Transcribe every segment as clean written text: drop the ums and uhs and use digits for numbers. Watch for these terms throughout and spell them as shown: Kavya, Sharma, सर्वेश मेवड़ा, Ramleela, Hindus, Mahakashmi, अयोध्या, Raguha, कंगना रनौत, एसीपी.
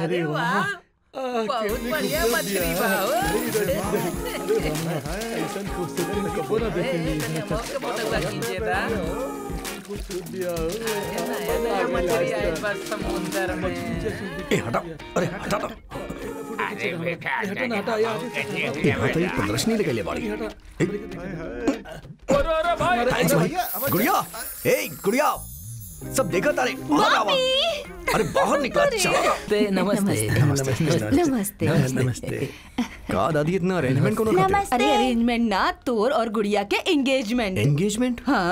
अरे वाह, बहुत बढ़िया मछली भाव। ऐसा खूबसूरत कपड़ा ना देखने गुड़िया सब देखा तारे। अरे बाहर निकला, चलो। नमस्ते नमस्ते नमस्ते। का दादी इतना अरेंजमेंट कौन करते हैं? अरे अरेंजमेंट ना, तोर और गुड़िया के एंगेजमेंट। एंगेजमेंट? हाँ।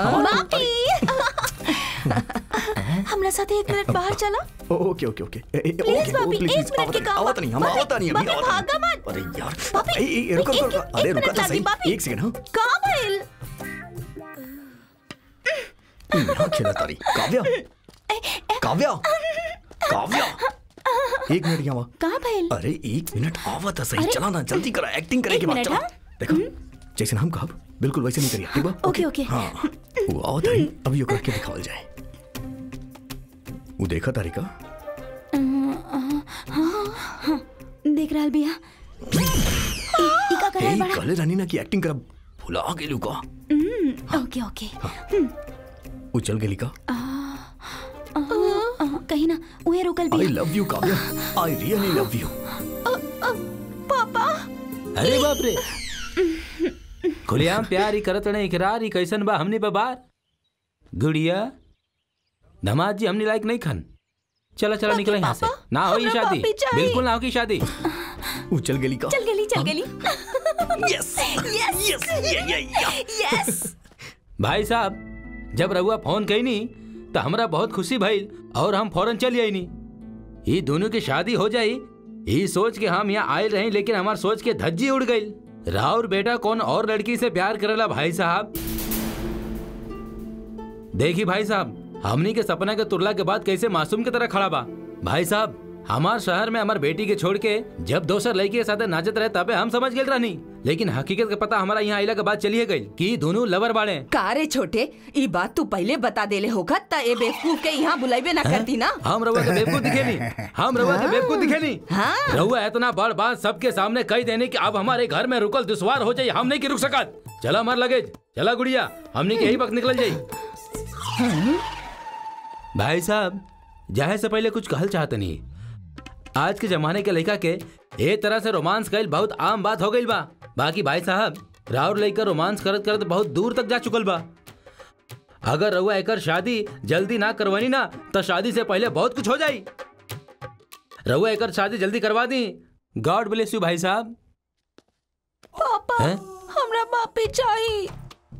हमला साथ एक मिनट बाहर चला। Okay okay okay. Please Bapi, एक मिनट के काम। आवत नहीं, हम आवत नहीं। बापी भागा मत। अरे यार बापी, रुको रुको। अरे रुको तो सही, एक सेकंड। हाँ कहाँ बैल? यहाँ खेला तारी। काव्या, काव्या, काव्या, एक मिनट यहाँ। कहाँ भाई? अरे एक मिनट आवा था सही, चला ना, जल्दी करा, एक्टिंग करने के बाद चला। देखो जैसे हम कहा बिल्कुल वैसे नहीं करिए, ठीक है? Okay okay. हाँ वो आवा था, अब यो करके दिखावल जाए। वो देखा तारिका? हाँ देख रहा है बिया। एक काले रानी ना की एक्टिंग कर, भुला के लुका। Okay okay. उचल गली का कहीं ना उहे रोकल भी। I love you Kavya, I really love you. पापा, अरे बाप रे, खुलेआम प्यार ही करत रहे, इकरार ही। कैसन बा हमने बाबार? गुड़िया धमाद जी हमने लायक नहीं खन। चला चला निकले यहाँ से, ना हो ये शादी, बिल्कुल ना हो की शादी। उचल गली का, चल गली चल गली। Yes yes yes yes. भाई साहब जब रघुआ फोन कही नहीं तो हमरा बहुत खुशी भाई, और हम फौरन चल आई नहीं। ये दोनों की शादी हो जाई ये सोच के हम यहाँ आये रहे, लेकिन हमार सोच के धज्जी उड़ गई। राहुल बेटा कौन और लड़की से प्यार करेला भाई साहब? देखी भाई साहब, हमनी के सपना के तुरला के बाद कैसे मासूम की तरह खड़ा बा। भाई साहब हमार शहर में हमार बेटी के छोड़ के जब दोसर लड़की के साथ नाचत रहे तबे हम समझ गए रानी, लेकिन हकीकत का पता हमारा यहाँ आइला के बाद चलिए गई कि दोनों लवर बाड़े। कारे छोटे, ये बात तू पहले बता देले होगा ता ए बेवकूफ के यहाँ बुलाईबे ना करती ना। हम रहुआ के बेवकूफ दिखे नहीं, हम रहुआ के बेवकूफ दिखे नहीं। रहुआ इतना बड़ बात सबके सामने कही देने की अब हमारे घर में रुकल दुश्वार हो जाये, हम नहीं की रुक सकत। चला हमार लगेज, चला गुड़िया, हमने के यही वक्त निकल जाये। भाई साहब जाए से पहले कुछ कहल चाहते नहीं। आज के जमाने के लड़का के ए तरह से रोमांस कईल बहुत आम बात हो गई बा। बाकी भाई साहब राउर लड़का रोमांस करत करत बहुत दूर तक जा चुकल बा। अगर रहुआ एकर शादी जल्दी ना करवानी ना तो शादी से पहले बहुत कुछ हो जाई। रहुआ एकर शादी जल्दी करवा दी। गॉड ब्लेस यू भाई साहब। पापा हमरा माफी चाहिए।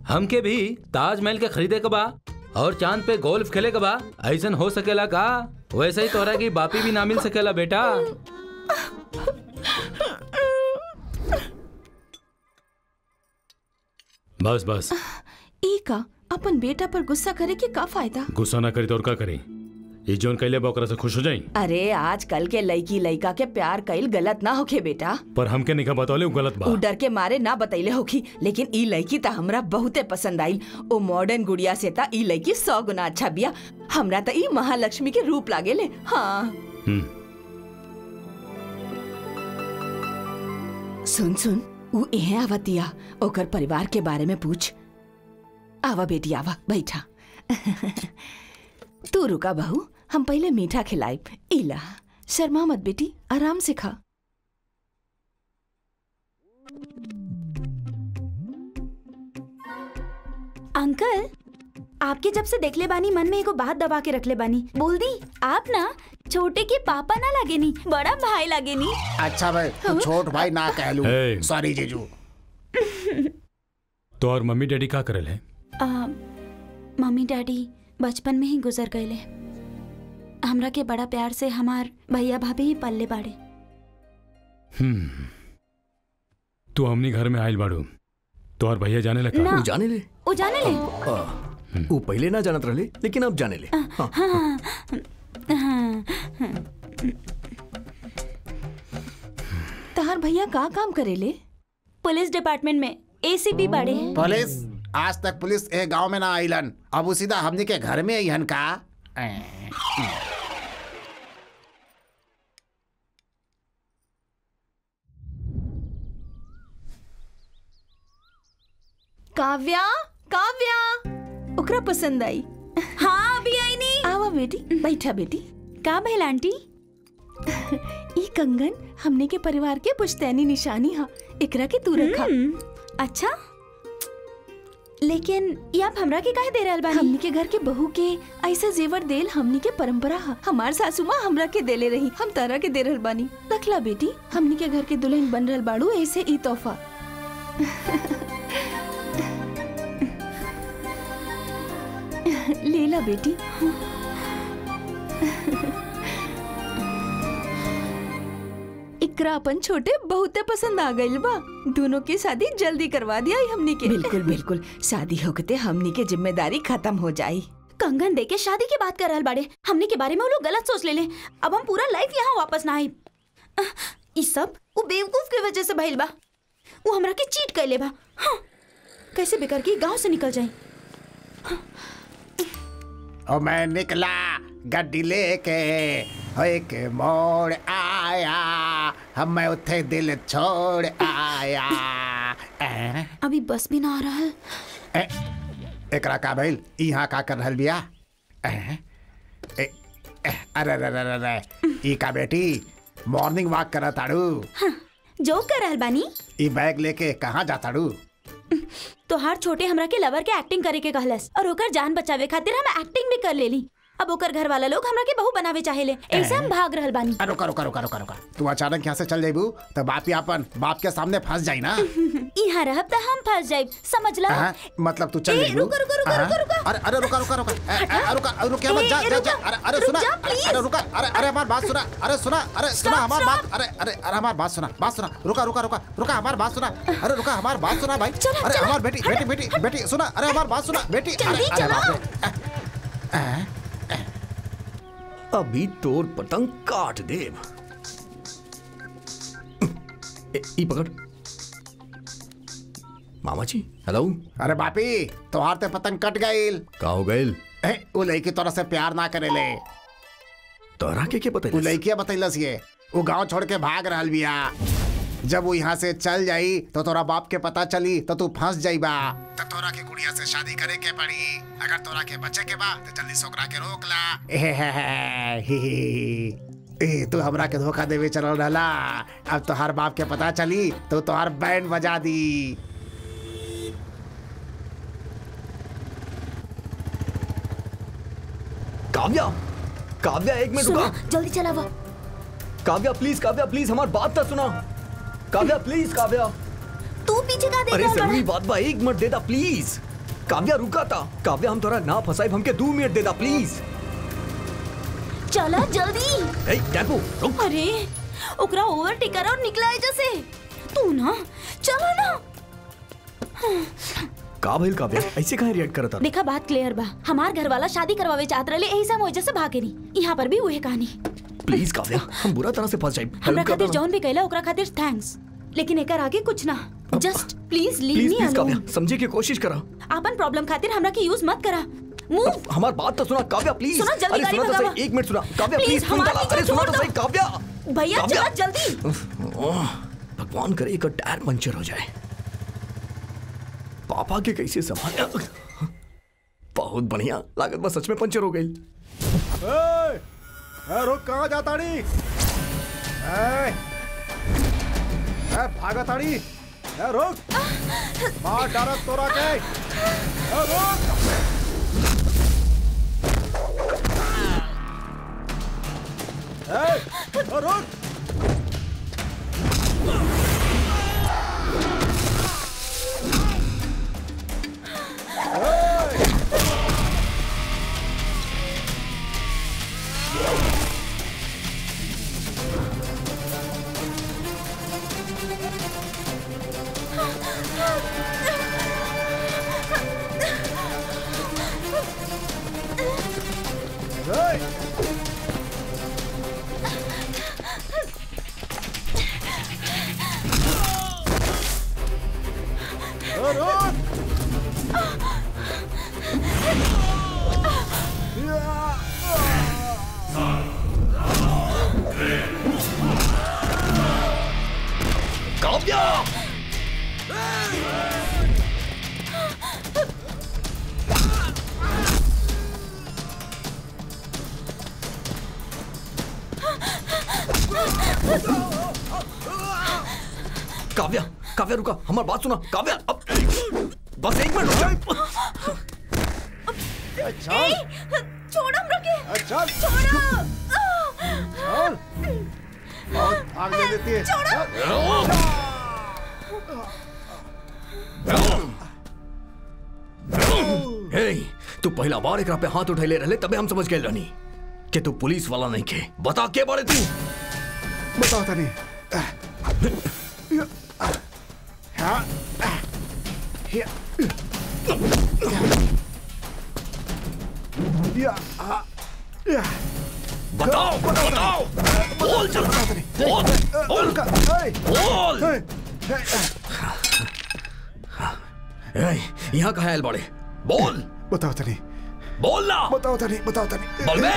हमके भी ताजमहल के खरीदे के बा और चांद पे गोल्फ खेले के बा। ऐसन हो सकेला का? वैसे ही तोरा की बापी भी ना मिल सकेला बेटा। बस बस, ई का अपन बेटा पर गुस्सा करे के का फायदा? गुस्सा ना करे तो और का करे? ये जोन कैले बोकरा से खुश हो जाए। अरे आज कल के लड़की लड़का के प्यार कईल गलत ना होके बेटा। पर हमके निका बतौले गलत बात, डर के मारे ना बतैले होखी। लेकिन ई लड़की ता हमरा बहुते पसंद आई। ओ मॉडर्न गुड़िया से ता ई लड़की 100 गुना अच्छा बिया। हमरा ता ई महालक्ष्मी के रूप लागेले। हाँ सुन सुन, ऊ एहे आवतिया, ओकर परिवार के बारे में पूछ। आवा बेटी आवा, बैठा। तू रुका बहू, हम पहले मीठा खिलाए। इला शर्मा मत बेटी, आराम से खा। अंकल आपके जब से देखले बानी मन में एगो बात दबा के रखले बानी। बोल दी आप ना छोटे के पापा ना लागे नी, बड़ा भाई लागे नी। अच्छा भाई तो छोट भाई ना कहलू। सॉरी जीजू। तो और मम्मी डैडी का करेल है? मम्मी डैडी बचपन में ही गुजर गए। हमरा के बड़ा प्यार से हमार भैया भाभी ही पल्ले बाड़े। तू हमनी घर में आयल बाड़ू, तोहर भैया जाने लगा। वो जाने ले, वो जाने ले। वो पहले ना जानत रहे लेकिन अब जाने ले। हाँ हाँ हाँ। तोहर भैया का काम करेले? पुलिस डिपार्टमेंट में एसीपी बाड़े। पुलिस? आज तक पुलिस एक गांव में ना आइलन, अब वो सीधा हमने के घर में आई हन का। काव्या, काव्या ओकरा पसंद आई। हाँ अभी आई नहीं। आवा बेटी, बैठा बेटी। का भइल आंटी? ई कंगन हमने के परिवार के पुश्तैनी निशानी है, एकरा के तू रखा। अच्छा, लेकिन ये आप हमरा के काहे दे रहल बानी? हमनी के घर के बहू के ऐसा जेवर देल हमनी के परंपरा है। हमार सासू माँ हमरा के देले रही, हम तारा के दे रहल बानी। रखला बेटी, हमनी के घर के दुल्हन बन रहल बाड़ू, ऐसे ई तोहफा। ले ला बेटी। इकरा अपन छोटे बहुते पसंद आ गई बा, दोनों की शादी जल्दी करवा दिया हमनी के। बिल्कुल बिल्कुल, शादी होते हमनी के जिम्मेदारी खत्म हो जाई। कंगन देके शादी की बात कर रहल बाड़े, हमनी के बारे में वो लोग गलत सोच ले। अब हम पूरा लाइफ यहाँ वापस ना आई। इस सब वो बेवकूफ के वजह से भइल बा, वो हमरा के चीट कर ले बा। हाँ। कैसे बेकार के गाँव से निकल जाए। हाँ। ओ मैं निकला गड्डी लेके, एक मोड़ आया हम मैं उठे दिल छोड़ आया। अभी बस भी ना आ रहा है। एकरा का भइल? यहाँ का कर रहल बिया? अरे अरे ई का बेटी मॉर्निंग वॉक करा ताड़ू? हाँ, जो कर रहल बानी। ई बैग लेके कहाँ जा ताड़ू? तो हर छोटे हमरा के लवर के एक्टिंग करे के कहलस, और होकर जान बचावे खातिर हम एक्टिंग भी कर लेली। अब होकर घर वाला लोग हमरा के बहू बनावे चाहेले, ऐसे हम भाग रहल बानी। रुका रुका रुका रुका रुका, तू अचानक यहाँ से चल जाइबू तो बाप ही अपन बाप के सामने फंस जाई ना। यहाँ रहब तो हम फंस जाइब, समझ ला। मतलब तू चल जाइबू? रुका रुका रुका रुका, अरे रुका रुका रुका, अरे रुका मत, जा जा। अरे सुना, अरे रुका, अरे हमारी बात सुना, अरे सुना, अरे सुना हमारी बात, अरे अरे अरे हमारी बात सुना, बात सुना। रुका रुका रुका रुका, हमारी बात सुना। अरे रुका, हमारी बात सुना भाई। अरे हमारी बेटी बेटी बेटी बेटी सुना, अरे हमारी बात सुना बेटी। अरे अभी तोर पतंग काट देव। ई पकड़ मामा जी। हेलो। अरे बापी, तोहार ते पतंग कट गईल। का हो गईल? वो लड़की तोरा से प्यार ना करेले। तोरा के बतैलस? वो लड़की बतैलस ये वो गांव छोड़ के भाग रहल बिया। जब वो यहाँ से चल जाई तो तोरा बाप के पता चली तो तू फंस जाइबा, तो तोरा के गुड़िया से शादी करे के पड़ी। अगर तोरा के बच्चे के बा तो जल्दी सोकरा के रोक ला। तू हमरा के धोखा देवे चलल रहला। अब तोहार बाप के पता चली तो तोहार बैंड बजा दी। काव्या, काव्या एक मिनट रुका, जल्दी चला। वो काव्या प्लीज, काव्या प्लीज हमारी बात तो सुना। काव्या प्लीज, काव्या तू पीछे का देख रहा है? अरे जरूरी बात बा, एक मिनट देदा प्लीज। काव्या रुका था, काव्या हम तोरा ना फसाइब, हमके 2 मिनट देदा प्लीज। चला जल्दी। ए देखो रुक। अरे ओकरा ओवरटेक कर और निकलाए जैसे तू ना, चला ना। का भइल काव्या, ऐसे काहे रिएक्ट करत? देखा बात क्लियर बा, हमार घर वाला शादी करवावे चाहत रहले, एही से मोजे से भागेनी। यहाँ पर भी वही कहानी। प्लीज काव्या, हम बुरा तरह से फंस जाए। हमरा खातिर जॉन भी कहला, ओकरा खातिर थैंक्स, लेकिन एकर आगे कुछ ना। Just please leave me alone. समझे के कोशिश करा, अपन प्रॉब्लम खातिर हमरा के यूज मत करा। मूव। हमार बात तो सुना काव्या प्लीज। सुना जल्दी, गाड़ी भगावा। 1 मिनट सुना काव्या प्लीज, फोन चला। अरे सुना तो सही काव्या। भैया चला जल्दी। भगवान करे एक टायर पंचर हो जाए। पापा के कैसे संभाले? बहुत बढ़िया लागत बस, सच में पंचर हो गई। कहाँ जाता नहीं? भागा ताड़ी। रोक। मार डारा तोरा के। रोक। रोक। काव्या! काव्या, काव्या रुका, हमारी बात सुना काव्या। अब बस एक मिनट रुका। अच्छा छोड़, हम रुके। अच्छा छोड़, लेती है तू पहला बार एक पे हाथ उठा ले रहे तबे हम समझ गए रानी कि तू पुलिस वाला नहीं के। बता के बारे तू बताता नहीं। हाँ बताओ बताओ, बोल चल, बोल बोल बोल। यहाँ कहाँ है अलबाड़े, बोल। बताओ तनी, बोल ना। बताओ तनी, बताओ तनी, बोल बे।